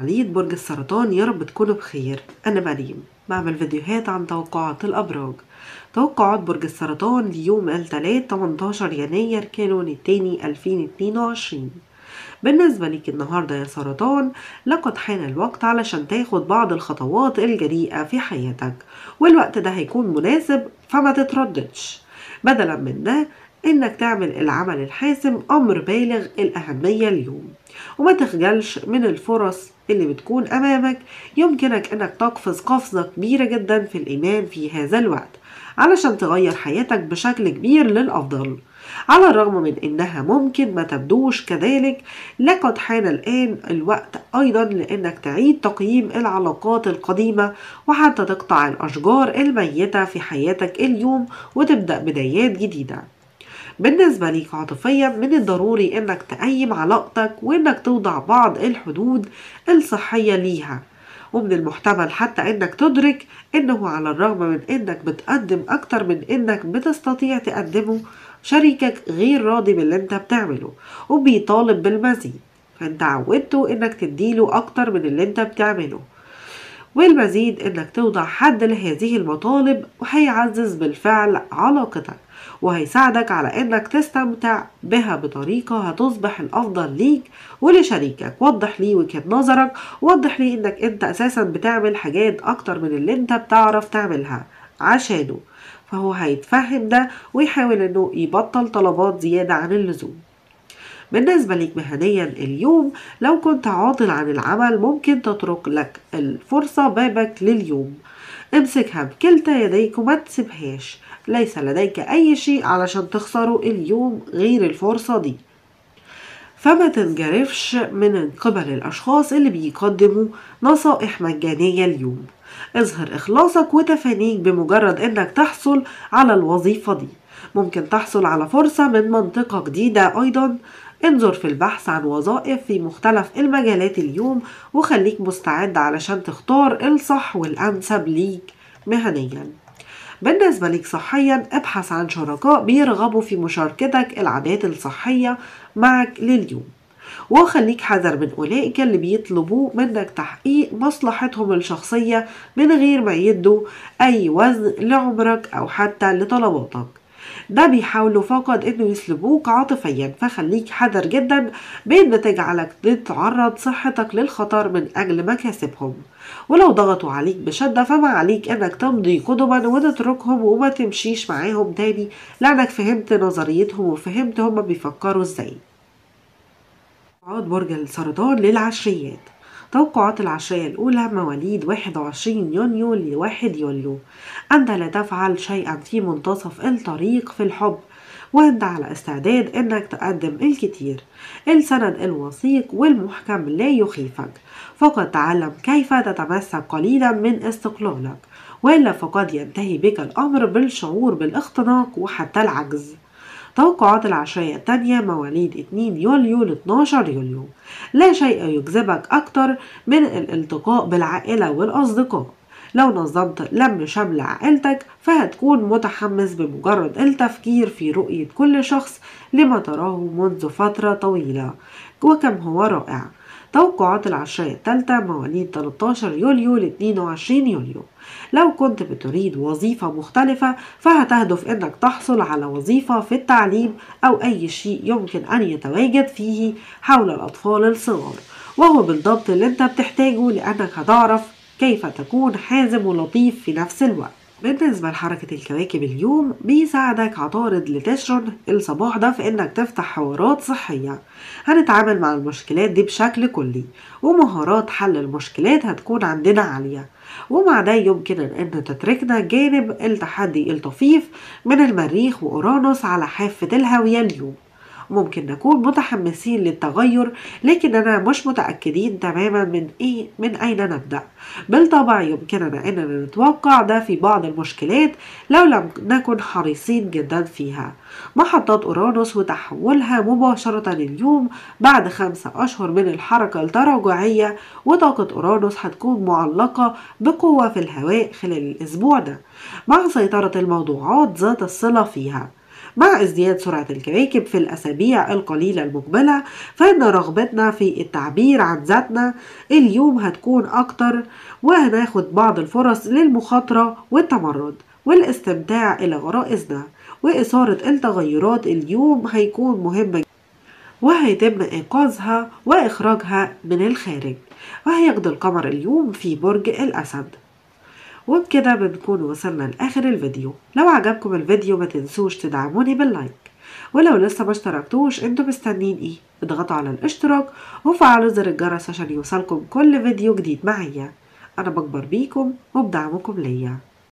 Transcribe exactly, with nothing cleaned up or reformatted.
عملية برج السرطان يا رب تكونوا بخير. أنا مريم بعمل فيديوهات عن توقعات الأبراج. توقعات برج السرطان ليوم الثلاث ثمانية عشر يناير كانون الثاني ألفين واثنين وعشرين. بالنسبة ليك النهاردة يا سرطان، لقد حان الوقت علشان تاخد بعض الخطوات الجريئة في حياتك، والوقت ده هيكون مناسب فما تترددش. بدلا من ده انك تعمل العمل الحاسم امر بالغ الاهمية اليوم، وما تخجلش من الفرص اللي بتكون امامك. يمكنك انك تقفز قفزة كبيرة جدا في الايمان في هذا الوقت علشان تغير حياتك بشكل كبير للافضل. على الرغم من انها ممكن ما تبدوش كذلك، لقد حان الان الوقت ايضا لانك تعيد تقييم العلاقات القديمة، وحتى تقطع الاشجار الميتة في حياتك اليوم وتبدأ بدايات جديدة. بالنسبة ليك عاطفيا، من الضروري انك تقيم علاقتك وانك توضع بعض الحدود الصحية ليها، ومن المحتمل حتى انك تدرك انه على الرغم من انك بتقدم اكتر من انك بتستطيع تقدمه، شريكك غير راضي باللي انت بتعمله وبيطالب بالمزيد، فانت عودته انك تديله اكتر من اللي انت بتعمله، والمزيد انك توضع حد لهذه المطالب، وهيعزز بالفعل علاقتك وهيساعدك على انك تستمتع بها بطريقة هتصبح الافضل ليك ولشريكك. وضح لي وجهة نظرك، وضح لي انك انت اساسا بتعمل حاجات اكتر من اللي انت بتعرف تعملها عشانه، فهو هيتفهم ده ويحاول انه يبطل طلبات زيادة عن اللزوم. بالنسبة ليك مهنيا اليوم، لو كنت عاطل عن العمل ممكن تترك لك الفرصة بابك لليوم، امسكها بكلتا يديك وما تسيبهاش. ليس لديك اي شيء علشان تخسره اليوم غير الفرصة دي، فما تنجرفش من قبل الاشخاص اللي بيقدموا نصائح مجانية اليوم. اظهر اخلاصك وتفانيك بمجرد انك تحصل على الوظيفة دي. ممكن تحصل على فرصة من منطقة جديدة ايضا. انظر في البحث عن وظائف في مختلف المجالات اليوم، وخليك مستعد علشان تختار الصح والانسب ليك مهنيا. بالنسبة ليك صحيا، ابحث عن شركاء بيرغبوا في مشاركتك العادات الصحية معك لليوم، وخليك حذر من أولئك اللي بيطلبوا منك تحقيق مصلحتهم الشخصية من غير ما يدوا أي وزن لعمرك أو حتى لطلباتك. ده بيحاولوا فقط انه يسلبوك عاطفيا، فخليك حذر جدا بان تجعلك تتعرض صحتك للخطر من اجل مكاسبهم. ولو ضغطوا عليك بشده، فما عليك انك تمضي قدما وتتركهم وما تمشيش معاهم تاني، لانك فهمت نظريتهم وفهمت هما بيفكروا ازاي. توقعات برج السرطان للعشريات. توقعات العشرية الأولى، مواليد واحد وعشرين يونيو لواحد يوليو. أنت لا تفعل شيئا في منتصف الطريق في الحب، وأنت على استعداد أنك تقدم الكثير. السند الوثيق والمحكم لا يخيفك، فقط تعلم كيف تتمسك قليلا من استقلالك، وإلا فقد ينتهي بك الأمر بالشعور بالاختناق وحتى العجز. توقعات العشرية الثانية، مواليد اثنين يوليو ل اثني عشر يوليو. لا شيء يجذبك أكتر من الالتقاء بالعائلة والأصدقاء. لو نظمت لم شمل عائلتك، فهتكون متحمس بمجرد التفكير في رؤية كل شخص لما تراه منذ فترة طويلة، وكم هو رائع. توقعات العشرية الثالثة، مواليد ثلاثة عشر يوليو ل اثنين وعشرين يوليو. لو كنت بتريد وظيفة مختلفة، فهتهدف انك تحصل على وظيفة في التعليم او اي شيء يمكن ان يتواجد فيه حول الاطفال الصغار، وهو بالضبط اللي انت بتحتاجه، لانك هتعرف كيف تكون حازم ولطيف في نفس الوقت. بالنسبة لحركة الكواكب اليوم، بيساعدك عطارد لتشرن الصباح ده في انك تفتح حوارات صحية. هنتعامل مع المشكلات دي بشكل كلي، ومهارات حل المشكلات هتكون عندنا عالية، ومع ده يمكن ان تتركنا جانب التحدي الطفيف من المريخ واورانوس على حافة الهاوية اليوم. ممكن نكون متحمسين للتغير، لكننا مش متأكدين تماما من ايه من اين نبدأ. بالطبع يمكننا اننا نتوقع ده في بعض المشكلات لو لم نكن حريصين جدا فيها. محطات اورانوس وتحولها مباشرة اليوم بعد خمسة اشهر من الحركة التراجعية، وطاقة اورانوس هتكون معلقة بقوة في الهواء خلال الاسبوع ده، مع سيطرة الموضوعات ذات الصلة فيها. مع ازدياد سرعة الكواكب في الأسابيع القليلة المقبلة، فإن رغبتنا في التعبير عن ذاتنا اليوم هتكون أكتر، وهناخد بعض الفرص للمخاطرة والتمرد والاستمتاع إلى غرائزنا. وإثارة التغيرات اليوم هيكون مهمة وهيتم إيقاظها وإخراجها من الخارج، وهيقضي القمر اليوم في برج الأسد. وبكده بنكون وصلنا لآخر الفيديو. لو عجبكم الفيديو ما تنسوش تدعموني باللايك، ولو لسه ما اشتركتوش انتوا مستنين ايه؟ اضغطوا على الاشتراك وفعلوا زر الجرس عشان يوصلكم كل فيديو جديد معايا. انا بكبر بيكم وبدعمكم ليا.